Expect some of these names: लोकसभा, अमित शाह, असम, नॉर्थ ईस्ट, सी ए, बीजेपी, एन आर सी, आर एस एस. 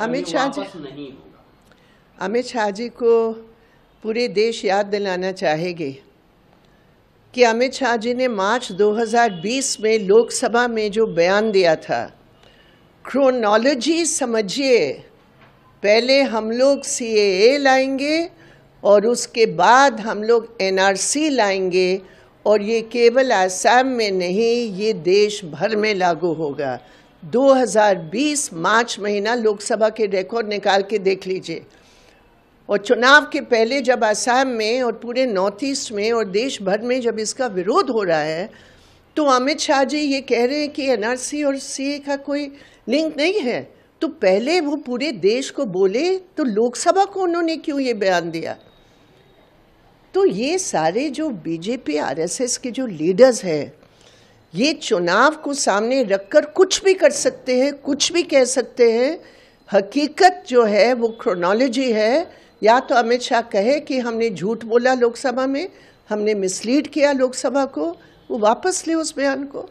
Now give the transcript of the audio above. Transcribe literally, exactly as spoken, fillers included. अमित शाह जी नहीं होगा। अमित शाह जी को पूरे देश याद दिलाना चाहेंगे कि अमित शाह जी ने मार्च दो हज़ार बीस में लोकसभा में जो बयान दिया था, क्रोनोलॉजी समझिए, पहले हम लोग सी ए लाएंगे और उसके बाद हम लोग एन आर सी लाएंगे, और ये केवल असम में नहीं, ये देश भर में लागू होगा। दो हज़ार बीस मार्च महीना लोकसभा के रिकॉर्ड निकाल के देख लीजिए। और चुनाव के पहले जब असम में और पूरे नॉर्थ ईस्ट में और देश भर में जब इसका विरोध हो रहा है, तो अमित शाह जी ये कह रहे हैं कि एनआरसी और सीए का कोई लिंक नहीं है। तो पहले वो पूरे देश को बोले, तो लोकसभा को उन्होंने क्यों ये बयान दिया? तो ये सारे जो बीजेपी आर एस एस के जो लीडर्स हैं, ये चुनाव को सामने रखकर कुछ भी कर सकते हैं, कुछ भी कह सकते हैं। हकीकत जो है वो क्रोनोलॉजी है। या तो अमित शाह कहे कि हमने झूठ बोला लोकसभा में, हमने मिसलीड किया लोकसभा को, वो वापस ले उस बयान को।